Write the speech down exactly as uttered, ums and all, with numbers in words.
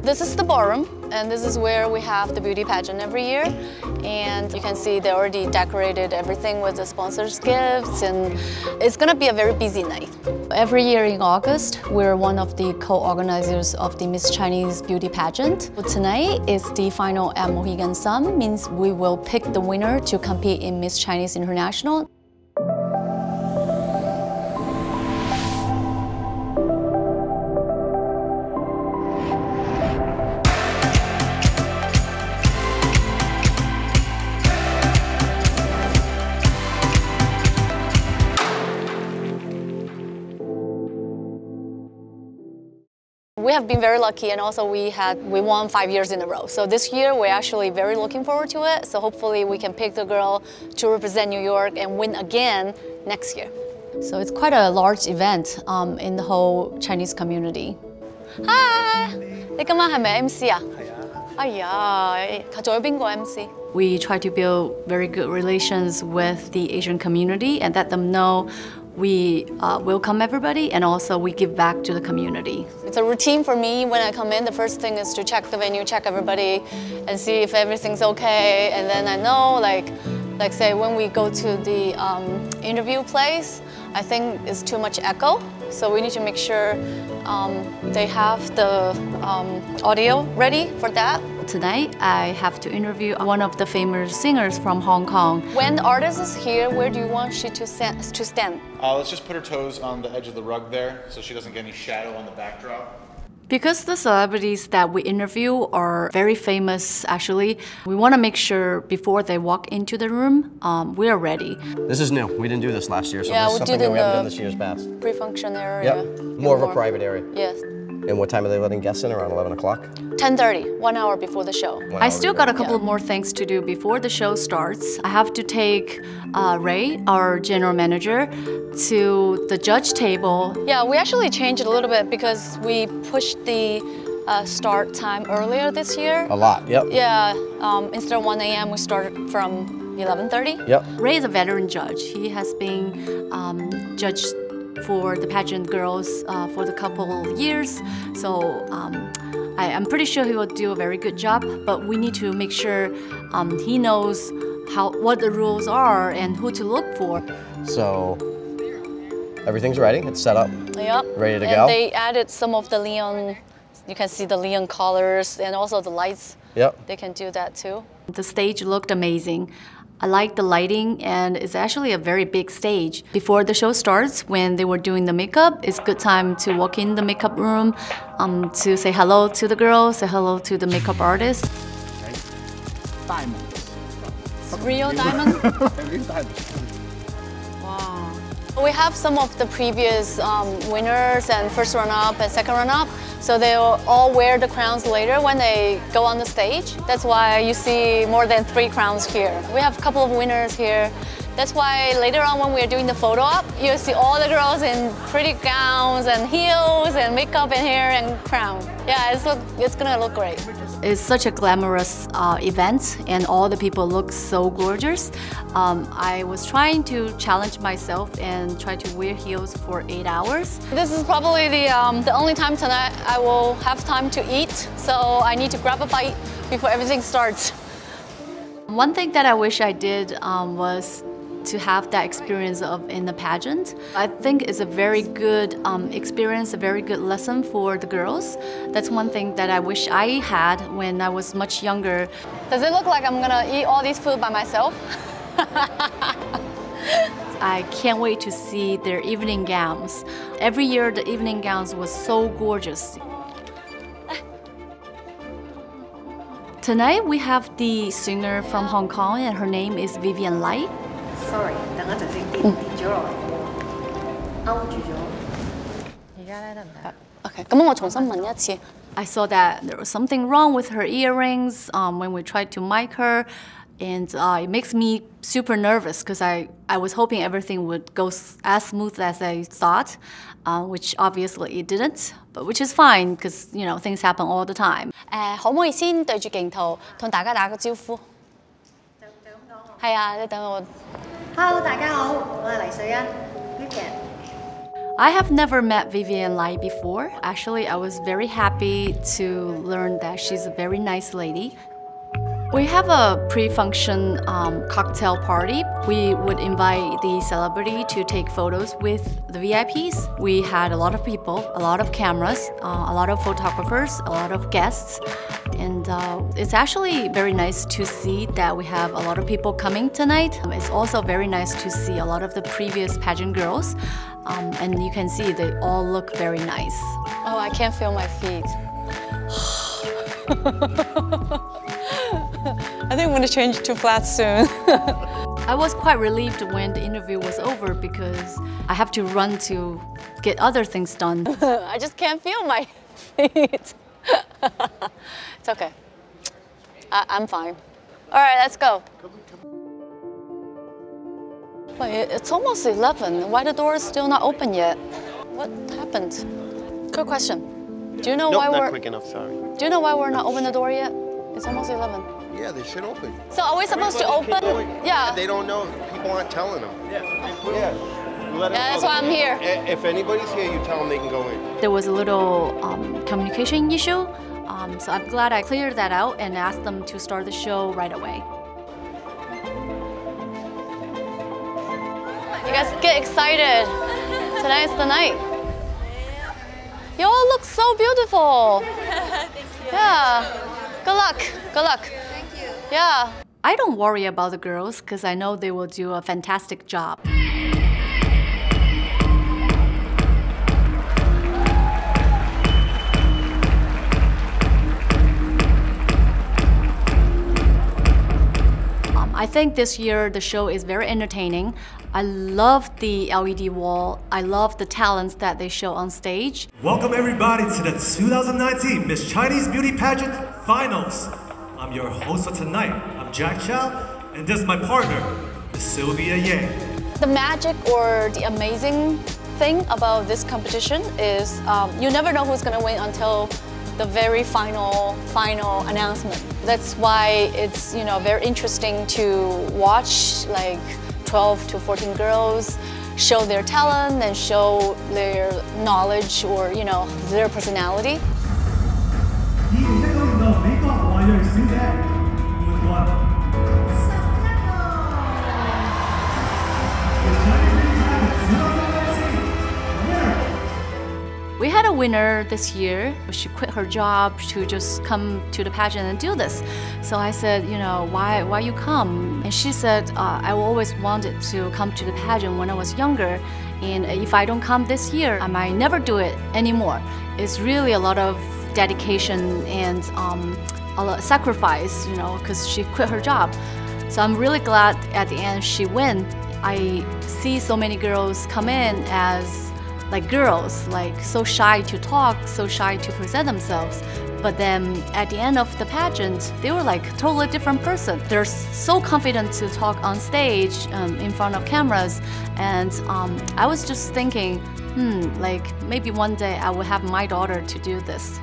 This is the ballroom, and this is where we have the beauty pageant every year. And you can see they already decorated everything with the sponsors' gifts, and it's going to be a very busy night. Every year in August, we're one of the co-organizers of the Miss Chinese Beauty Pageant. Tonight is the final at Mohegan Sun, means we will pick the winner to compete in Miss Chinese International. We have been very lucky, and also we had we won five years in a row. So this year we're actually very looking forward to it. So hopefully we can pick the girl to represent New York and win again next year. So it's quite a large event um, in the whole Chinese community. Hi! You today M C? M C? We try to build very good relations with the Asian community and let them know we uh, welcome everybody, and also we give back to the community. It's a routine for me when I come in. The first thing is to check the venue, check everybody, and see if everything's okay. And then I know, like, like say when we go to the um, interview place, I think it's too much echo. So we need to make sure um, they have the um, audio ready for that. Tonight, I have to interview one of the famous singers from Hong Kong. When the artist is here, where do you want she to stand? Uh, let's just put her toes on the edge of the rug there so she doesn't get any shadow on the backdrop. Because the celebrities that we interview are very famous, actually, we want to make sure before they walk into the room, um, we are ready. This is new. We didn't do this last year, so yeah, this is something that we haven't done this year's past. Pre-function area. Yep. More, more of a private area. Yes. And what time are they letting guests in? Around eleven o'clock? ten thirty, one hour before the show. I still got a couple yeah. more things to do before the show starts. I have to take uh, Ray, our general manager, to the judge table. Yeah, we actually changed it a little bit because we pushed the uh, start time earlier this year. A lot, yep. Yeah, um, instead of one A M, we started from eleven thirty. Yep. Ray is a veteran judge. He has been um, judged for the pageant girls uh, for the couple years. So um, I, I'm pretty sure he will do a very good job, but we need to make sure um, he knows how what the rules are and who to look for. So everything's ready, it's set up, yep. ready to and go. And they added some of the neon, you can see the neon colors and also the lights. Yep. They can do that too. The stage looked amazing. I like the lighting, and it's actually a very big stage. Before the show starts, when they were doing the makeup, it's a good time to walk in the makeup room um, to say hello to the girls, say hello to the makeup artist. Okay. Diamonds. Real diamond? Real diamond. Wow. We have some of the previous um, winners and first run-up and second run-up, so they'll all wear the crowns later when they go on the stage. That's why you see more than three crowns here. We have a couple of winners here. That's why later on when we're doing the photo op, you'll see all the girls in pretty gowns and heels and makeup and hair and crown. Yeah, it's, look, it's gonna look great. It's such a glamorous uh, event, and all the people look so gorgeous. Um, I was trying to challenge myself and try to wear heels for eight hours. This is probably the, um, the only time tonight I will have time to eat, so I need to grab a bite before everything starts. One thing that I wish I did um, was to have that experience of in the pageant. I think it's a very good um, experience, a very good lesson for the girls. That's one thing that I wish I had when I was much younger. Does it look like I'm gonna eat all this food by myself? I can't wait to see their evening gowns. Every year the evening gowns was so gorgeous. Tonight we have the singer from Hong Kong, and her name is Vivian Lai. Sorry, okay. I saw that there was something wrong with her earrings um, when we tried to mic her, and uh, it makes me super nervous because I, I was hoping everything would go as smooth as I thought, uh, which obviously it didn't, but which is fine because, you know, things happen all the time. Uh, can we first look at the camera and give everyone a hand? Hello, 大家好，我係黎瑞欣。I have never met Vivian Lai before. Actually, I was very happy to learn that she's a very nice lady. We have a pre-function um, cocktail party. We would invite the celebrity to take photos with the V I Ps. We had a lot of people, a lot of cameras, uh, a lot of photographers, a lot of guests. And uh, it's actually very nice to see that we have a lot of people coming tonight. Um, it's also very nice to see a lot of the previous pageant girls. Um, and you can see they all look very nice. Oh, I can't feel my feet. I think I'm going to change to flats soon. I was quite relieved when the interview was over because I have to run to get other things done. I just can't feel my feet. It's okay. I I'm fine. All right, let's go. Wait, it's almost eleven. Why the door is still not open yet? What happened? Good question. Do you know nope, why not we're quick enough? Sorry. Do you know why we're not open the door yet? It's almost eleven. Yeah, they should open. So are we supposed Everybody to open? Going, yeah. They don't know. People aren't telling them. Yeah. Yeah. Let yeah that's know. Why I'm here. If anybody's here, you tell them they can go in. There was a little um, communication issue, um, so I'm glad I cleared that out and asked them to start the show right away. You guys get excited. Tonight's the night. You all look so beautiful. Yeah. Good luck. Good luck. Yeah. I don't worry about the girls because I know they will do a fantastic job. Um, I think this year the show is very entertaining. I love the L E D wall. I love the talents that they show on stage. Welcome everybody to the two thousand nineteen Miss Chinese Beauty Pageant Finals. I'm your host for tonight. I'm Jack Chao, and this is my partner, Sylvia Yang. The magic or the amazing thing about this competition is um, you never know who's going to win until the very final, final announcement. That's why it's, you know, very interesting to watch like twelve to fourteen girls show their talent and show their knowledge or, you know, their personality. We had a winner this year. She quit her job to just come to the pageant and do this. So I said, you know, why, why you come? And she said, uh, I always wanted to come to the pageant when I was younger. And if I don't come this year, I might never do it anymore. It's really a lot of dedication and um, a lot of sacrifice, you know, because she quit her job. So I'm really glad at the end she won. I see so many girls come in as like girls, like so shy to talk, so shy to present themselves. But then at the end of the pageant, they were like a totally different person. They're so confident to talk on stage um, in front of cameras. And um, I was just thinking, hmm, like maybe one day I will have my daughter to do this.